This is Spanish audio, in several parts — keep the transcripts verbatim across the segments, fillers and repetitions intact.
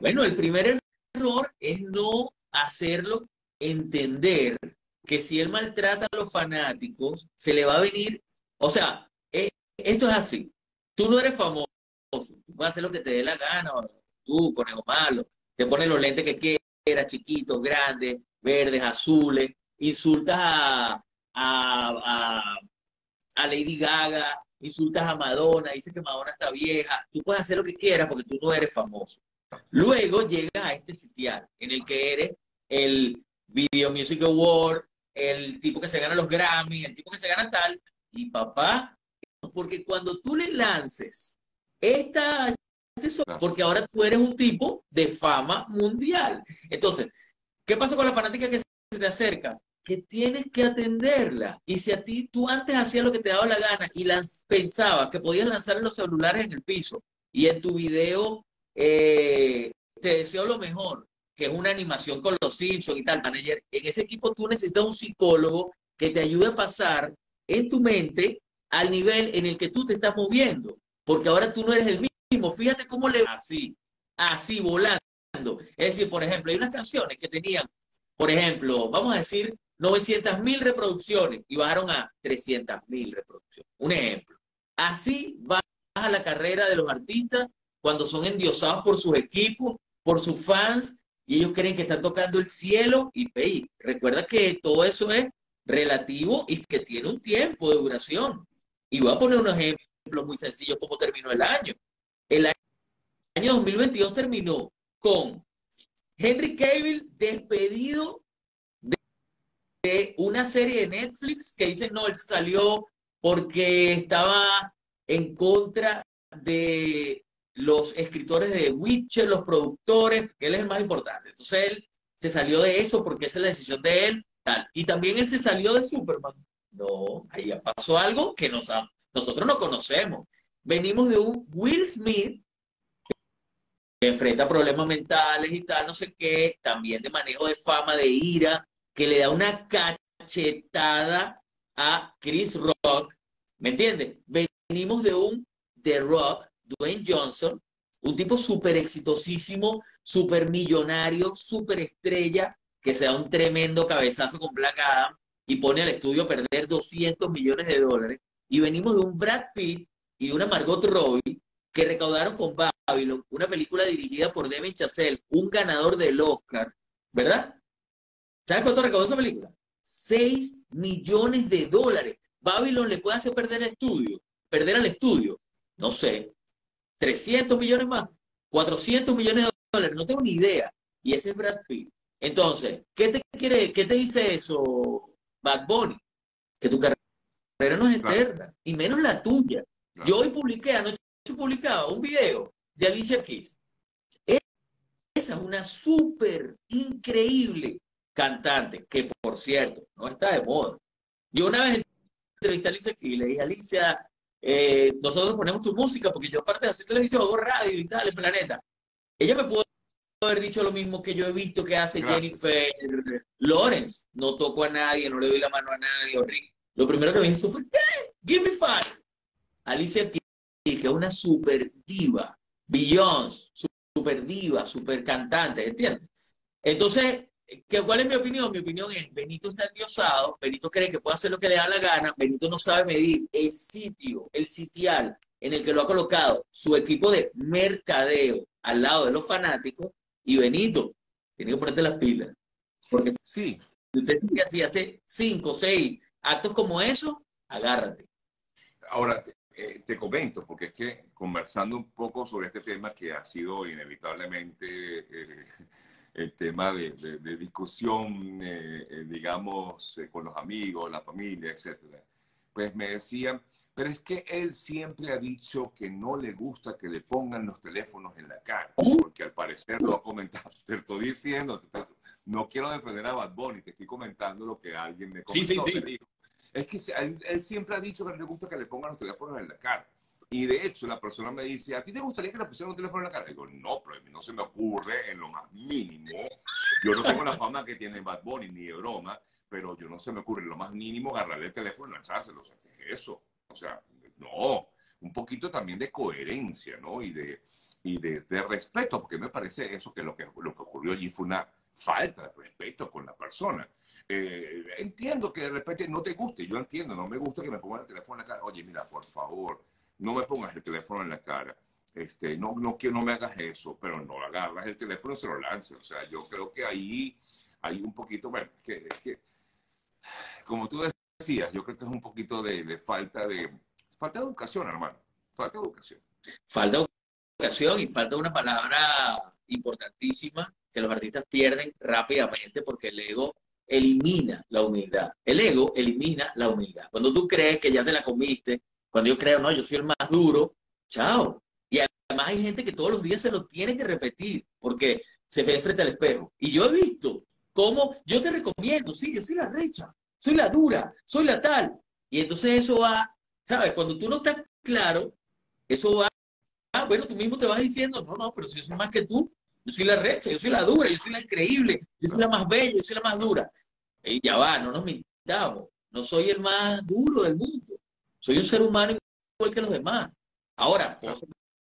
Bueno, el primer error es no hacerlo entender que si él maltrata a los fanáticos, se le va a venir... O sea, es, esto es así. Tú no eres famoso. Tú puedes hacer lo que te dé la gana. Tú, conejo malo. Te pones los lentes que quieras, chiquitos, grandes, verdes, azules. Insultas a, a, a, a Lady Gaga. Insultas a Madonna. Dices que Madonna está vieja. Tú puedes hacer lo que quieras porque tú no eres famoso. Luego llegas a este sitial en el que eres el Video Music Award, el tipo que se gana los Grammy, el tipo que se gana tal, y papá, porque cuando tú le lances esta, porque ahora tú eres un tipo de fama mundial. Entonces, ¿qué pasa con la fanática que se te acerca? Que tienes que atenderla. Y si a ti, tú antes hacías lo que te daba la gana y lanz, pensabas que podías lanzar los celulares en el piso y en tu video eh, te deseo lo mejor, que es una animación con los Simpsons y tal, manager, en ese equipo tú necesitas un psicólogo que te ayude a pasar en tu mente al nivel en el que tú te estás moviendo, porque ahora tú no eres el mismo. Fíjate cómo le... Así, así, volando. Es decir, por ejemplo, hay unas canciones que tenían, por ejemplo, vamos a decir, novecientas mil reproducciones y bajaron a trescientas mil reproducciones. Un ejemplo. Así va a la carrera de los artistas cuando son endiosados por sus equipos, por sus fans, y ellos creen que están tocando el cielo. Y hey, recuerda que todo eso es relativo y que tiene un tiempo de duración. Y voy a poner un ejemplo muy sencillo, cómo terminó el año. El año dos mil veintidós terminó con Henry Cavill despedido de, de una serie de Netflix que dicen, no, él salió porque estaba en contra de... los escritores de The Witcher, los productores, él es el más importante. Entonces él se salió de eso porque esa es la decisión de él, tal. Y también él se salió de Superman. No, ahí pasó algo que nos, nosotros no conocemos. Venimos de un Will Smith que enfrenta problemas mentales y tal, no sé qué, también de manejo de fama, de ira, que le da una cachetada a Chris Rock. ¿Me entiendes? Venimos de un The Rock, Dwayne Johnson, un tipo súper exitosísimo, súper millonario, súper estrella, que se da un tremendo cabezazo con Black Adam y pone al estudio a perder doscientos millones de dólares. Y venimos de un Brad Pitt y de una Margot Robbie que recaudaron con Babylon, una película dirigida por Devin Chassel, un ganador del Oscar, ¿verdad? ¿Sabes cuánto recaudó esa película? seis millones de dólares. Babylon le puede hacer perder el estudio, perder al estudio, no sé, trescientos millones más, cuatrocientos millones de dólares, no tengo ni idea. Y ese es Brad Pitt. Entonces, ¿qué te quiere, qué te dice eso, Bad Bunny? Que tu carrera no es eterna, claro, y menos la tuya. Claro. Yo hoy publiqué, anoche publicaba un video de Alicia Keys. Esa es una súper increíble cantante, que por cierto, no está de moda. Yo una vez entrevisté a Alicia Keys y le dije, Alicia, Eh, nosotros ponemos tu música porque yo aparte de hacer televisión hago radio y tal, el planeta. Ella me pudo haber dicho lo mismo que yo he visto que hace Gracias. Jennifer Lawrence. No toco a nadie, no le doy la mano a nadie, horrible. Lo primero que me hizo fue, ¿qué? Give me five. Alicia Keys, que es una super diva, Beyoncé, super diva, super cantante, ¿entiendes? Entonces, ¿cuál es mi opinión? Mi opinión es, Benito está endiosado, Benito cree que puede hacer lo que le da la gana, Benito no sabe medir el sitio, el sitial en el que lo ha colocado su equipo de mercadeo al lado de los fanáticos, y Benito, tiene que ponerte las pilas. Porque sí, si usted así hace cinco, seis actos como eso, agárrate. Ahora, eh, te comento, porque es que conversando un poco sobre este tema que ha sido inevitablemente... Eh, el tema de, de, de discusión, eh, eh, digamos, eh, con los amigos, la familia, etcétera. Pues me decían, pero es que él siempre ha dicho que no le gusta que le pongan los teléfonos en la cara, porque al parecer lo ha comentado. Te estoy diciendo, te, no quiero defender a Bad Bunny, te estoy comentando lo que alguien me comentó. Sí, sí, sí. Dijo. Es que él, él siempre ha dicho que no le gusta que le pongan los teléfonos en la cara. Y de hecho, la persona me dice, ¿a ti te gustaría que te pusieran un teléfono en la cara? Y digo, no, pero a mí no se me ocurre en lo más mínimo. Yo no tengo la fama que tiene Bad Bunny, ni de broma, pero yo no se me ocurre en lo más mínimo agarrarle el teléfono y lanzárselo. O sea, ¿qué es eso? O sea, no. un poquito también de coherencia, ¿no? Y de, y de, de respeto, porque me parece eso que lo que, lo que ocurrió allí fue una falta de respeto con la persona. Eh, entiendo que de repente no te guste, yo entiendo, no me gusta que me pongan el teléfono en la cara. Oye, mira, por favor, no me pongas el teléfono en la cara. Este, no, no, que no me hagas eso, pero no agarras el teléfono y se lo lanzas. O sea, yo creo que ahí hay un poquito, bueno, es que, es que, como tú decías, yo creo que es un poquito de, de falta de, falta de educación, hermano, falta de educación. Falta de educación y falta una palabra importantísima que los artistas pierden rápidamente porque el ego elimina la humildad. El ego elimina la humildad. Cuando tú crees que ya te la comiste, cuando yo creo, no, yo soy el más duro, chao. Y además hay gente que todos los días se lo tiene que repetir porque se ve frente al espejo. Y yo he visto cómo yo te recomiendo, sí, yo soy la recha, soy la dura, soy la tal. Y entonces eso va, ¿sabes? Cuando tú no estás claro, eso va, ah, bueno, tú mismo te vas diciendo, no, no, pero si yo soy más que tú, yo soy la recha, yo soy la dura, yo soy la increíble, yo soy la más bella, yo soy la más dura. Y ya va, no nos mintamos, no soy el más duro del mundo, soy un ser humano igual que los demás. Ahora, pues,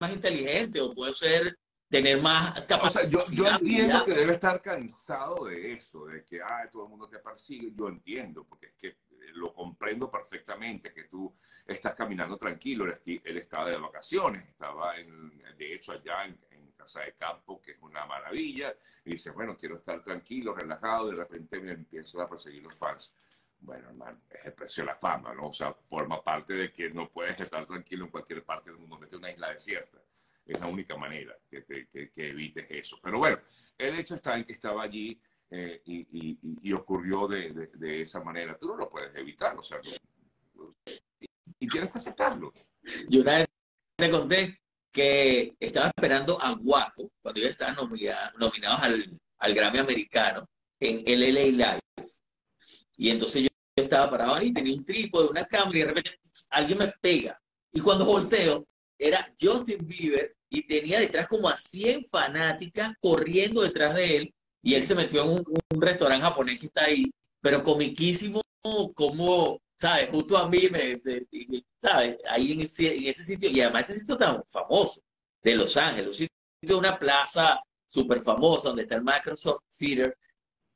más inteligente o puede ser tener más capacidad. O sea, yo, yo entiendo que debe estar cansado de eso, de que ay, todo el mundo te persigue. Yo entiendo, porque es que lo comprendo perfectamente, que tú estás caminando tranquilo. Él estaba de vacaciones, estaba en, de hecho allá en, en Casa de Campo, que es una maravilla, y dice, bueno, quiero estar tranquilo, relajado, y de repente me empiezan a perseguir los fans. Bueno, hermano, es el precio de la fama, ¿no? O sea, forma parte de que no puedes estar tranquilo en cualquier parte del mundo. Mete una isla desierta. Es la única manera que, te, que, que evites eso. Pero bueno, el hecho está en que estaba allí eh, y, y, y ocurrió de, de, de esa manera. Tú no lo puedes evitar, o sea, no, y, y tienes que aceptarlo. Yo una vez te conté que estaba esperando a Guaco cuando ellos estaban nominado, nominados al, al Grammy Americano en L A Live. Y entonces yo, yo estaba parado ahí, tenía un trípode, una cámara, y de repente alguien me pega. Y cuando volteo, era Justin Bieber, y tenía detrás como a cien fanáticas corriendo detrás de él, y él se metió en un, un restaurante japonés que está ahí, pero comiquísimo, como, ¿sabes? Justo a mí, me, me, me ¿sabes? Ahí en ese, en ese sitio, y además ese sitio tan famoso, de Los Ángeles, un sitio, una plaza súper famosa, donde está el Microsoft Theater,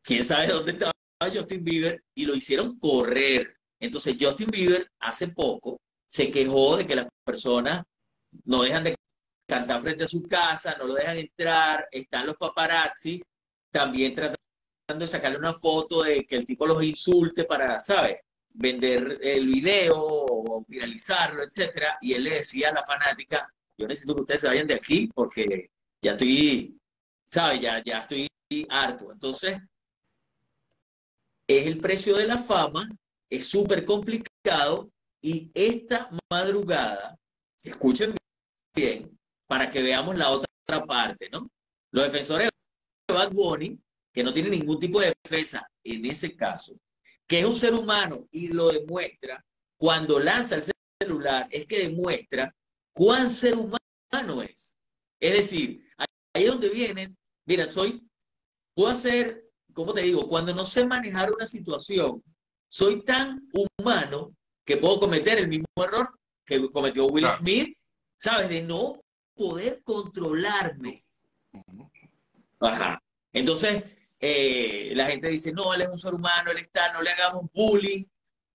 quién sabe dónde estaba Justin Bieber, y lo hicieron correr. Entonces Justin Bieber hace poco se quejó de que las personas no dejan de cantar frente a su casa, no lo dejan entrar, están los paparazzis también tratando de sacarle una foto de que el tipo los insulte para, ¿sabes?, vender el video o viralizarlo, etcétera. Y él le decía a la fanática, yo necesito que ustedes se vayan de aquí porque ya estoy, ¿sabes?, ya, ya estoy harto. Entonces, es el precio de la fama, es súper complicado, y esta madrugada, escuchen bien, para que veamos la otra parte, ¿no? Los defensores de Bad Bunny, que no tienen ningún tipo de defensa en ese caso, que es un ser humano y lo demuestra, cuando lanza el celular es que demuestra cuán ser humano es. Es decir, ahí donde vienen, mira, soy, puedo hacer, ¿cómo te digo? Cuando no sé manejar una situación, soy tan humano que puedo cometer el mismo error que cometió Will Smith, ¿sabes? De no poder controlarme. Ajá. Entonces, eh, la gente dice, no, él es un ser humano, él está, no le hagamos bullying,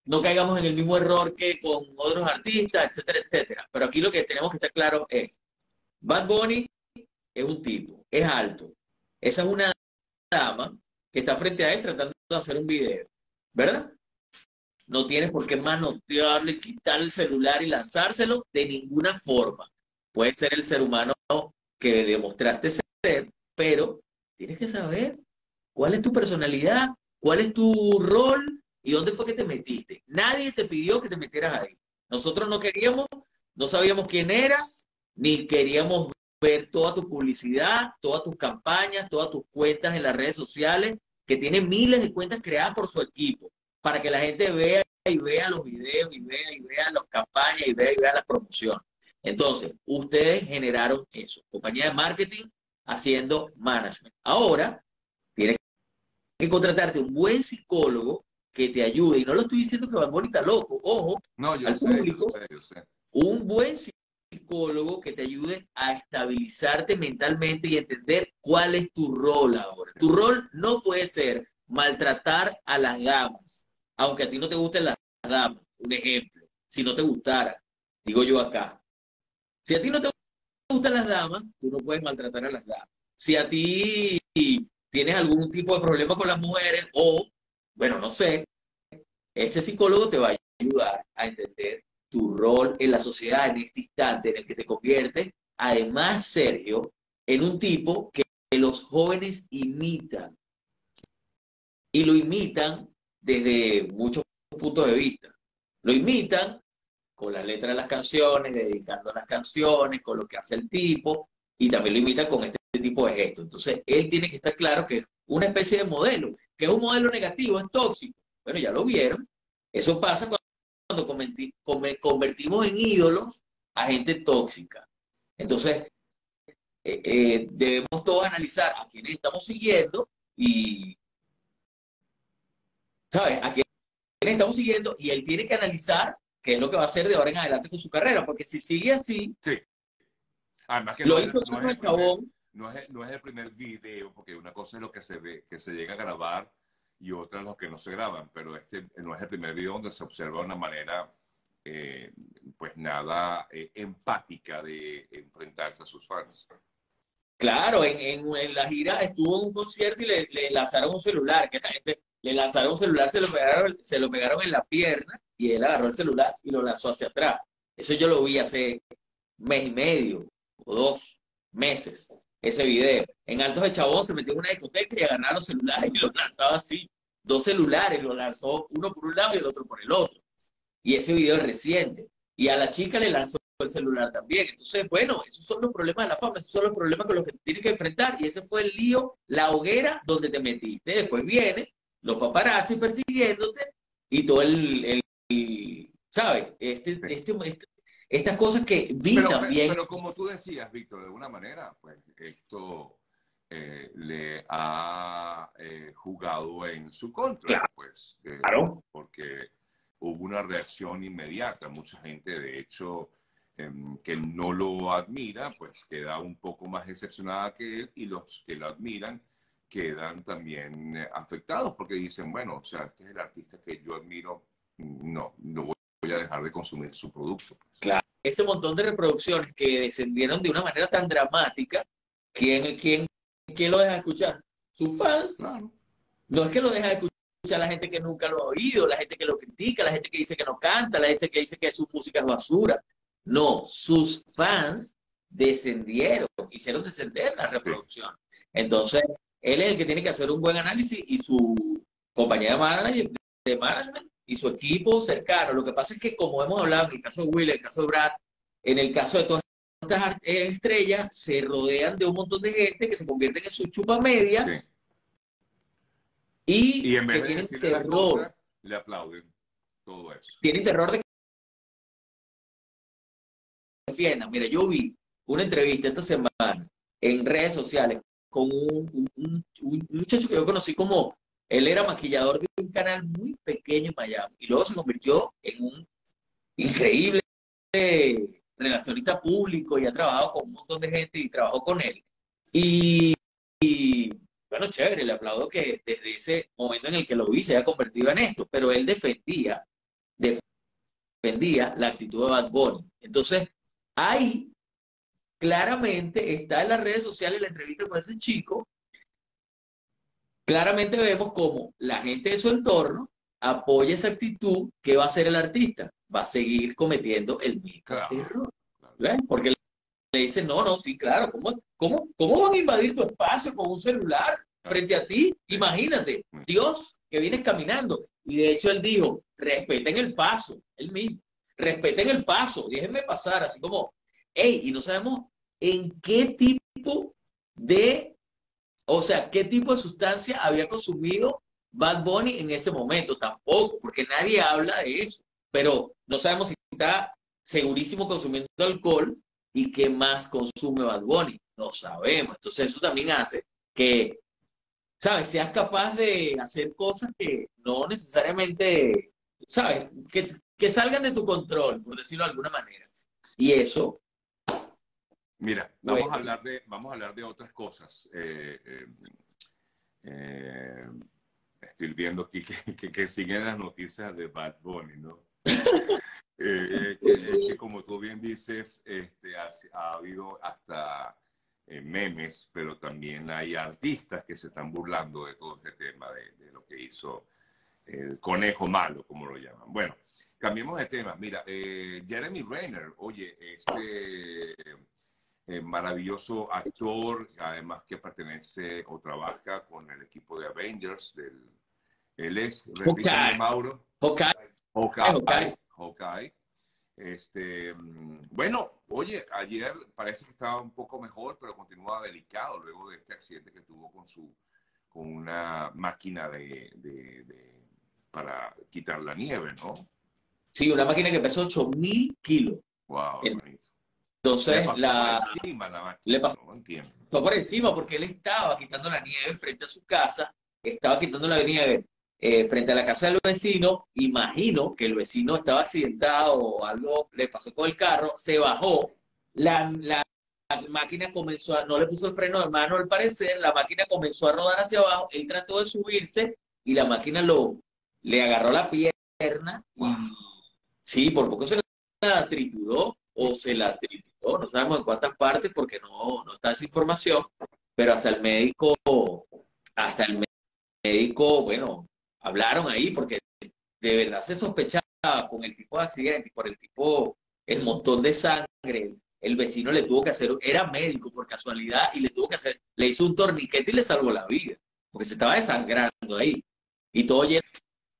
no caigamos en el mismo error que con otros artistas, etcétera, etcétera. Pero aquí lo que tenemos que estar claros es, Bad Bunny es un tipo, es alto. Esa es una dama que está frente a él tratando de hacer un video, ¿verdad? No tienes por qué manotearle, quitar el celular y lanzárselo de ninguna forma. Puede ser el ser humano que demostraste ser, pero tienes que saber cuál es tu personalidad, cuál es tu rol y dónde fue que te metiste. Nadie te pidió que te metieras ahí. Nosotros no queríamos, no sabíamos quién eras, ni queríamos ver toda tu publicidad, todas tus campañas, todas tus cuentas en las redes sociales, que tiene miles de cuentas creadas por su equipo, para que la gente vea y vea los videos, y vea y vea las campañas, y vea y vea las promociones. Entonces, ustedes generaron eso. Compañía de marketing haciendo management. Ahora, tienes que contratarte un buen psicólogo que te ayude. Y no lo estoy diciendo que Bad Bunny está loco. Ojo, no, yo al sé, público. Yo sé, yo sé. un buen psicólogo que te ayude a estabilizarte mentalmente y entender cuál es tu rol ahora. Tu rol no puede ser maltratar a las damas, aunque a ti no te gusten las damas. Un ejemplo, si no te gustara, digo yo acá, si a ti no te gustan las damas, tú no puedes maltratar a las damas. Si a ti tienes algún tipo de problema con las mujeres o, bueno, no sé, ese psicólogo te va a ayudar a entender tu rol en la sociedad en este instante en el que te conviertes. Además, Sergio, en un tipo que los jóvenes imitan. Y lo imitan desde muchos puntos de vista. Lo imitan con la letra de las canciones, dedicando las canciones, con lo que hace el tipo, y también lo imitan con este tipo de gestos. Entonces, él tiene que estar claro que es una especie de modelo, que es un modelo negativo, es tóxico. Bueno, ya lo vieron. Eso pasa cuando cuando convertimos en ídolos a gente tóxica. Entonces, eh, eh, debemos todos analizar a quiénes estamos siguiendo y, ¿sabes? A quiénes estamos siguiendo, y él tiene que analizar qué es lo que va a hacer de ahora en adelante con su carrera, porque si sigue así... Sí. Además que lo hizo con el Chabón. No es, no es el primer video, porque una cosa es lo que se ve, que se llega a grabar, y otras los que no se graban, pero este no es el primer video donde se observa una manera, eh, pues nada, eh, empática de enfrentarse a sus fans. Claro, en, en, en la gira estuvo en un concierto y le, le lanzaron un celular, que esa gente le lanzaron un celular, se lo pegaron, se lo pegaron en la pierna, y él agarró el celular y lo lanzó hacia atrás. Eso yo lo vi hace mes y medio, o dos meses. Ese video. En Altos de Chabón se metió en una discoteca y agarraron los celulares y los lanzaba así. Dos celulares, los lanzó uno por un lado y el otro por el otro. Y ese video es reciente. Y a la chica le lanzó el celular también. Entonces, bueno, esos son los problemas de la fama, esos son los problemas con los que tienes que enfrentar. Y ese fue el lío, la hoguera donde te metiste. Después viene los paparazzi persiguiéndote y todo el... el, el ¿sabes? Este, este, este Estas cosas que vi pero, también... Pero, pero como tú decías, Víctor, de alguna manera, pues esto eh, le ha eh, jugado en su contra. Claro. Pues, eh, claro. Porque hubo una reacción inmediata. Mucha gente, de hecho, eh, que no lo admira, pues queda un poco más decepcionada que él. Y los que lo admiran quedan también eh, afectados porque dicen, bueno, o sea, este es el artista que yo admiro. No, no voy voy a dejar de consumir su producto. Claro, ese montón de reproducciones que descendieron de una manera tan dramática, ¿quién, quién, quién lo deja escuchar? Sus fans. Claro. No es que lo deja escuchar la gente que nunca lo ha oído, la gente que lo critica, la gente que dice que no canta, la gente que dice que su música es basura. No, sus fans descendieron, hicieron descender la reproducción. Sí. Entonces, él es el que tiene que hacer un buen análisis y su compañía de management, de management y su equipo cercano. Lo que pasa es que, como hemos hablado en el caso de Will, en el caso de Brad, en el caso de todas estas estrellas, se rodean de un montón de gente que se convierten en sus chupamedias. Sí. Y, y en vez que de tienen terror. Cosa, le aplauden todo eso. Tienen terror de que defiendan. Mira, yo vi una entrevista esta semana en redes sociales con un, un, un muchacho que yo conocí como... Él era maquillador de un canal muy pequeño en Miami y luego se convirtió en un increíble relacionista público y ha trabajado con un montón de gente y trabajó con él. Y, y bueno, chévere, le aplaudo que desde ese momento en el que lo vi se haya convertido en esto, pero él defendía, defendía la actitud de Bad Bunny. Entonces, ahí claramente está en las redes sociales la entrevista con ese chico. Claramente vemos cómo la gente de su entorno apoya esa actitud. ¿Qué va a hacer el artista? Va a seguir cometiendo el mismo claro, error. Claro. Porque le dicen, no, no, sí, claro, ¿cómo, cómo, cómo van a invadir tu espacio con un celular frente a ti? Imagínate, Dios, que vienes caminando. Y de hecho él dijo, respeten el paso, él mismo, respeten el paso, déjenme pasar, así como, hey, y no sabemos en qué tipo de... O sea, ¿qué tipo de sustancia había consumido Bad Bunny en ese momento? Tampoco, porque nadie habla de eso. Pero no sabemos si está segurísimo consumiendo alcohol y qué más consume Bad Bunny. No sabemos. Entonces eso también hace que, ¿sabes? Seas capaz de hacer cosas que no necesariamente, ¿sabes? Que, que salgan de tu control, por decirlo de alguna manera. Y eso... Mira, vamos, bueno. a, hablar de, vamos a hablar de otras cosas. Eh, eh, eh, estoy viendo aquí que, que, que siguen las noticias de Bad Bunny, ¿no? Eh, eh, que, que como tú bien dices, este, ha, ha habido hasta eh, memes, pero también hay artistas que se están burlando de todo este tema, de, de lo que hizo el conejo malo, como lo llaman. Bueno, cambiemos de tema. Mira, eh, Jeremy Renner, oye, este eh, maravilloso actor, además que pertenece o trabaja con el equipo de Avengers, del, él es, repítame, Mauro. Hawkeye. Hawkeye. Hawkeye. Hawkeye. Este, bueno, oye, ayer parece que estaba un poco mejor, pero continúa delicado luego de este accidente que tuvo con su con una máquina de, de, de para quitar la nieve, ¿no? Sí, una máquina que pesó ocho mil kilos. Wow, bonito. Entonces, le pasó la, por encima la máquina, le pasó, no entiendo. Pasó por encima porque él estaba quitando la nieve frente a su casa, estaba quitando la nieve Eh, frente a la casa del vecino. Imagino que el vecino estaba accidentado o algo le pasó con el carro, se bajó, la, la, la máquina comenzó a, no le puso el freno de mano al parecer, la máquina comenzó a rodar hacia abajo, él trató de subirse y la máquina lo, le agarró la pierna. Wow. Sí, por poco se la trituró o se la trituró, no sabemos en cuántas partes porque no, no está esa información, pero hasta el médico, hasta el médico, bueno, hablaron ahí porque de verdad se sospechaba con el tipo de accidente, por el tipo, el montón de sangre. El vecino le tuvo que hacer, era médico por casualidad, y le tuvo que hacer, le hizo un torniquete y le salvó la vida, porque se estaba desangrando ahí. Y todo lleno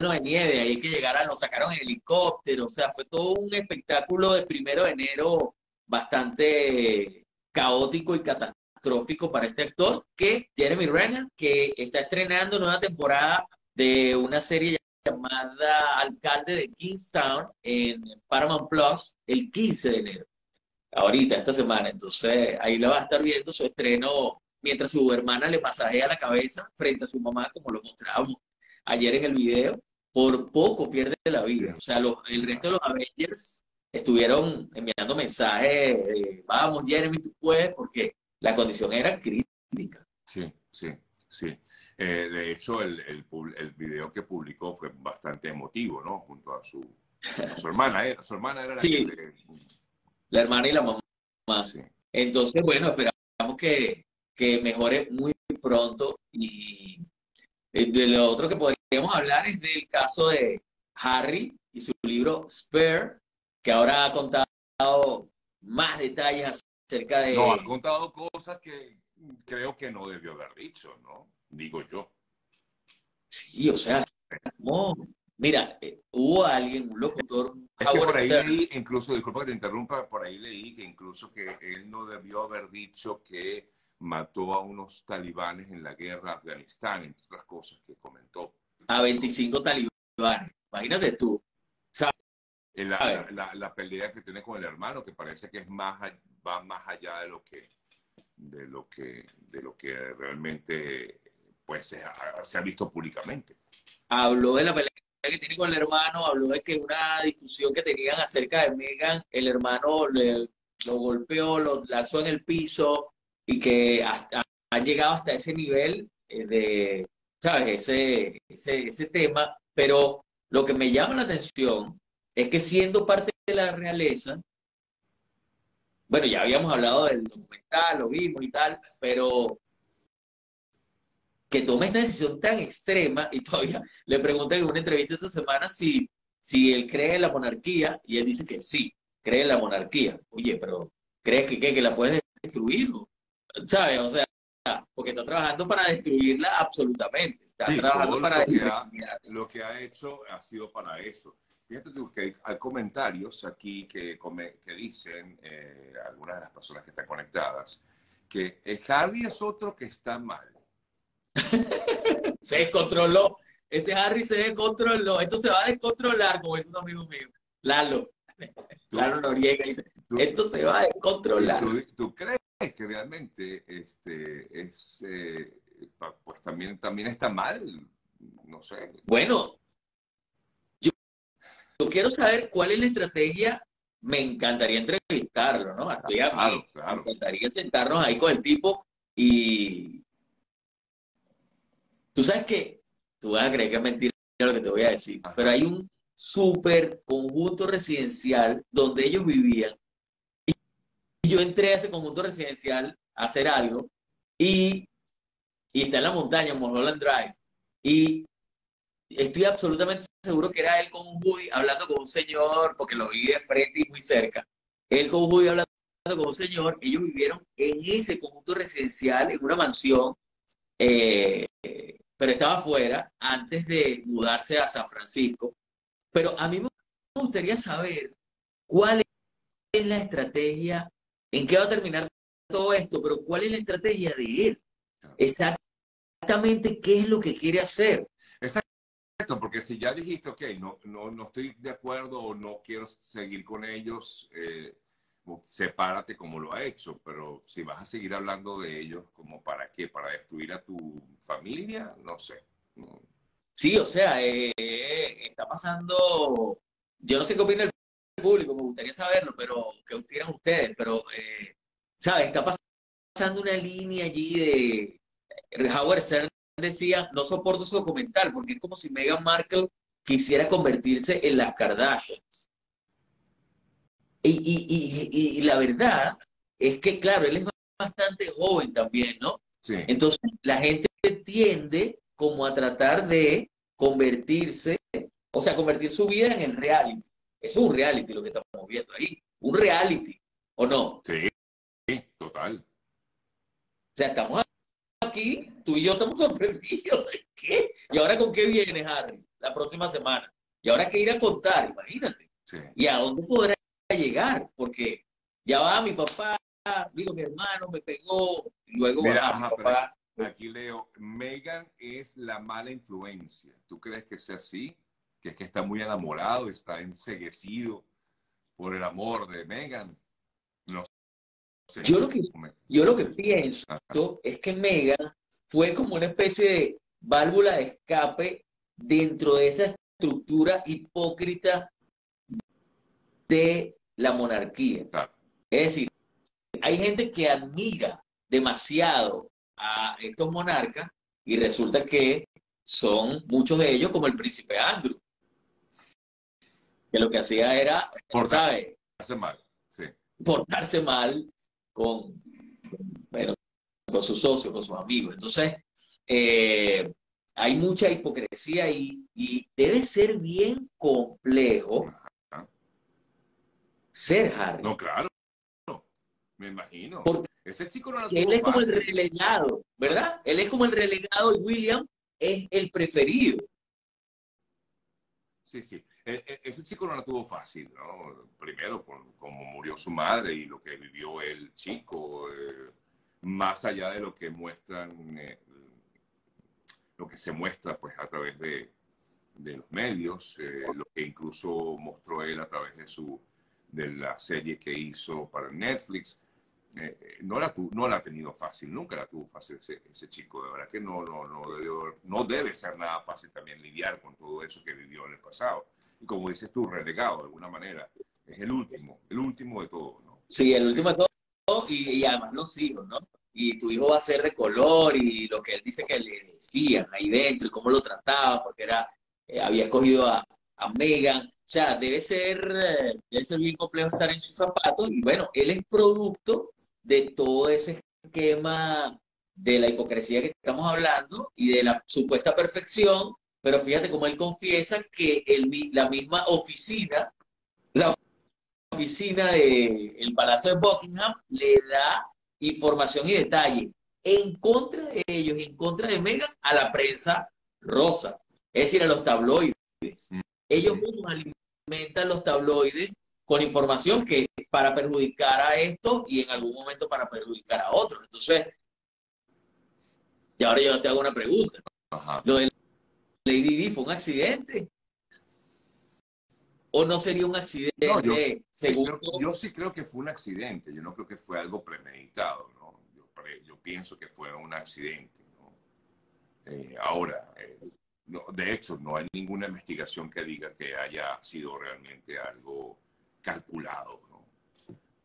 de nieve, ahí que llegaron, lo sacaron en helicóptero, o sea, fue todo un espectáculo de primero de enero bastante caótico y catastrófico para este actor, que Jeremy Renner, que está estrenando nueva temporada de una serie llamada Alcalde de Kingstown en Paramount Plus el quince de enero, ahorita, esta semana. Entonces, ahí la va a estar viendo su estreno mientras su hermana le masajea la cabeza frente a su mamá, como lo mostrábamos ayer en el video. Por poco pierde la vida. O sea, los, el resto de los Avengers estuvieron enviando mensajes, eh, vamos Jeremy, tú puedes, porque la condición era crítica. Sí, sí, sí. Eh, de hecho, el, el, el video que publicó fue bastante emotivo, ¿no? Junto a su, a su hermana. ¿eh? Su hermana era la, sí, que, eh, la hermana y la mamá. Sí. Entonces, bueno, esperamos que, que mejore muy pronto. Y de lo otro que podríamos hablar es del caso de Harry y su libro Spare, que ahora ha contado más detalles acerca de... No, ha contado cosas que creo que no debió haber dicho, ¿no? Digo yo. Sí, o sea, no. Mira, eh, hubo alguien, un locutor... Es que por ahí leí, incluso, disculpa que te interrumpa, por ahí leí que incluso que él no debió haber dicho que mató a unos talibanes en la guerra de Afganistán, entre otras cosas que comentó. A veinticinco talibanes, imagínate tú. ¿Sabes? La, la, la pelea que tiene con el hermano, que parece que es más, va más allá de lo que, de lo que, de lo que realmente... pues se ha, se ha visto públicamente. Habló de la pelea que tiene con el hermano, habló de que una discusión que tenían acerca de Meghan, el hermano le, lo golpeó, lo lanzó en el piso, y que hasta, han llegado hasta ese nivel de, ¿sabes? Ese, ese, ese tema. Pero lo que me llama la atención es que siendo parte de la realeza, bueno, ya habíamos hablado del documental, lo vimos y tal, pero... que tome esta decisión tan extrema, y todavía le preguntan en una entrevista esta semana si, si él cree en la monarquía, y él dice que sí, cree en la monarquía. Oye, pero ¿crees que, que, que la puedes destruir? ¿Sabes? O sea, porque está trabajando para destruirla absolutamente. Está sí, trabajando para lo que, ha, lo que ha hecho ha sido para eso. Fíjate tú que hay comentarios aquí que, que dicen eh, algunas de las personas que están conectadas, que Harry es otro que está mal. Se descontroló. Ese Harry se descontroló. Esto se va a descontrolar, como es un amigo mío. Lalo. ¿Tú? Lalo Noriega dice, esto se va a descontrolar. ¿Tú, tú crees que realmente este, es, eh, pues también, también está mal? No sé. Bueno, yo, yo quiero saber cuál es la estrategia me encantaría entrevistarlo, ¿no? Estoy a claro, mí, claro. Me encantaría sentarnos ahí con el tipo y... Tú sabes que, tú vas a creer que es mentira lo que te voy a decir, ajá, pero hay un súper conjunto residencial donde ellos vivían. Y yo entré a ese conjunto residencial a hacer algo y, y está en la montaña, en Mulholland Drive. Y estoy absolutamente seguro que era él con un buddy hablando con un señor, porque lo vi de frente y muy cerca. Él con un buddy hablando con un señor, ellos vivieron en ese conjunto residencial, en una mansión, eh, pero estaba afuera, antes de mudarse a San Francisco. Pero a mí me gustaría saber cuál es la estrategia, en qué va a terminar todo esto, pero cuál es la estrategia de él. Exactamente qué es lo que quiere hacer. Exacto. Exacto, porque si ya dijiste, ok, no, no, no estoy de acuerdo o no quiero seguir con ellos, eh, sepárate como lo ha hecho, pero si vas a seguir hablando de ellos, ¿como para qué? ¿Para destruir a tu familia? No sé. No. Sí, o sea, eh, está pasando, yo no sé qué opina el público, me gustaría saberlo, pero qué opinan ustedes, pero, eh, ¿sabes? Está pasando una línea allí de Howard Stern decía, no soporto su documental, porque es como si Meghan Markle quisiera convertirse en las Kardashians. Y, y, y, y la verdad es que, claro, él es bastante joven también, ¿no? Sí. Entonces, la gente tiende como a tratar de convertirse, o sea, convertir su vida en el reality. Es un reality lo que estamos viendo ahí. Un reality, ¿o no? Sí, sí, total. O sea, estamos aquí, tú y yo estamos sorprendidos. ¿Qué? ¿Y ahora con qué vienes, Harry? La próxima semana. ¿Y ahora qué ir a contar? Imagínate. Sí. ¿Y a dónde podrá llegar? Porque ya va mi papá, digo, mi hermano me pegó, y luego mira, va ajá, mi papá. Aquí leo, Meghan es la mala influencia. ¿Tú crees que sea así? ¿Que es que está muy enamorado, está enceguecido por el amor de Meghan? No sé. Yo lo que, yo lo que pienso es que Meghan fue como una especie de válvula de escape dentro de esa estructura hipócrita de la monarquía. Claro. Es decir, hay gente que admira demasiado a estos monarcas y resulta que son muchos de ellos como el príncipe Andrew, que lo que hacía era, ¿sabes? Portarse mal, sí. Portarse mal con, bueno, con sus socios, con sus amigos. Entonces, eh, hay mucha hipocresía ahí y debe ser bien complejo ajá, ser Harry. No, claro, no, me imagino. Porque ese chico no la tuvo él es fácil, como el relegado, ¿verdad? Él es como el relegado y William es el preferido. Sí, sí. E ese chico no la tuvo fácil, ¿no? Primero, por cómo murió su madre y lo que vivió el chico, eh, más allá de lo que muestran, eh, lo que se muestra pues a través de, de los medios, eh, lo que incluso mostró él a través de su de la serie que hizo para Netflix, eh, no la tu no la ha tenido fácil, nunca la tuvo fácil ese, ese chico, de verdad que no, no, no, debe, no debe ser nada fácil también lidiar con todo eso que vivió en el pasado. Como dices tú, relegado de alguna manera, es el último, el último de todo, ¿no? Sí, el último de todo, y, y además los hijos, ¿no? Y tu hijo va a ser de color, y lo que él dice que le decían ahí dentro, y cómo lo trataba, porque era, eh, había escogido a, a Meghan, o sea, debe ser, eh, debe ser bien complejo estar en sus zapatos, y bueno, él es producto de todo ese esquema de la hipocresía que estamos hablando, y de la supuesta perfección. Pero fíjate cómo él confiesa que el, la misma oficina, la oficina del Palacio de Buckingham, le da información y detalle en contra de ellos, en contra de Meghan, a la prensa rosa, es decir, a los tabloides. Ellos mismos alimentan los tabloides con información que para perjudicar a estos y en algún momento para perjudicar a otros. Entonces, y ahora yo te hago una pregunta. Ajá. Lo del Lady Di fue un accidente. ¿O no sería un accidente? No, yo, según sí, creo, yo sí creo que fue un accidente. Yo no creo que fue algo premeditado, ¿no? Yo, yo pienso que fue un accidente, ¿no? Eh, ahora, eh, no, de hecho, no hay ninguna investigación que diga que haya sido realmente algo calculado, ¿no?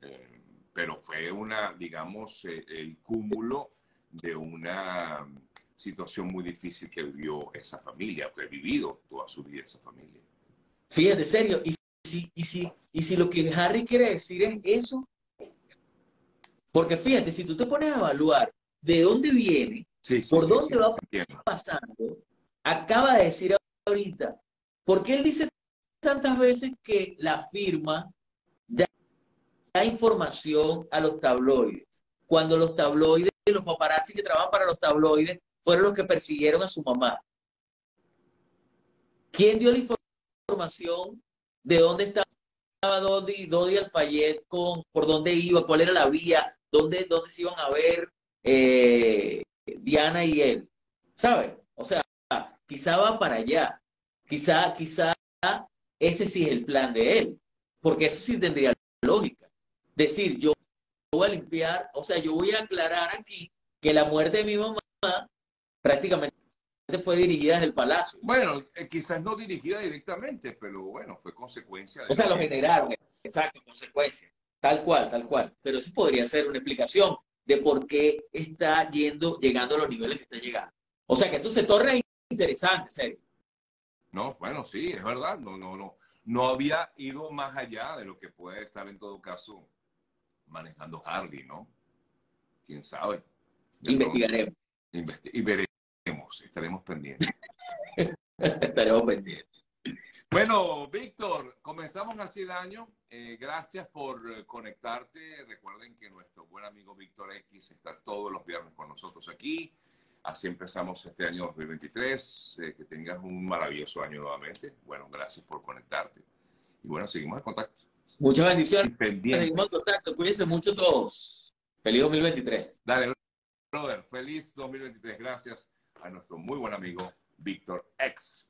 Eh, pero fue una, digamos, eh, el cúmulo de una situación muy difícil que vivió esa familia, que ha vivido toda su vida esa familia. Fíjate, serio, y si, y si, y si lo que Harry quiere decir es eso, porque fíjate, si tú te pones a evaluar de dónde viene, sí, sí, por sí, dónde sí, va entiendo. pasando, acaba de decir ahorita, porque él dice tantas veces que la firma da, da información a los tabloides, cuando los tabloides, los paparazzi que trabajan para los tabloides, fueron los que persiguieron a su mamá. ¿Quién dio la información de dónde estaba Dodi, Dodi Alfayet, con, por dónde iba, cuál era la vía, dónde, dónde se iban a ver eh, Diana y él? ¿Sabes? O sea, quizá va para allá. Quizá, quizá ese sí es el plan de él. Porque eso sí tendría lógica. Decir, yo voy a limpiar, o sea, yo voy a aclarar aquí que la muerte de mi mamá prácticamente fue dirigida desde el palacio. Bueno, eh, quizás no dirigida directamente, pero bueno, fue consecuencia. De o sea, lo generaron, exacto, consecuencia. Tal cual, tal cual. Pero eso podría ser una explicación de por qué está yendo, llegando a los niveles que está llegando. O sea, que esto se torna interesante, serio. No, bueno, sí, es verdad. No, no, no. No había ido más allá de lo que puede estar en todo caso manejando Harley, ¿no? ¿Quién sabe? De Investigaremos. Investi y veremos, estaremos pendientes. Estaremos pendientes. Bueno, Víctor, comenzamos así el año. Eh, gracias por conectarte. Recuerden que nuestro buen amigo Víctor X está todos los viernes con nosotros aquí. Así empezamos este año dos mil veintitrés. Eh, que tengas un maravilloso año nuevamente. Bueno, gracias por conectarte. Y bueno, seguimos en contacto. Muchas bendiciones. Pendiente. Seguimos en contacto. Cuídense mucho todos. Feliz dos mil veintitrés. Dale, brother. Feliz dos mil veintitrés. Gracias a nuestro muy buen amigo Víctor X.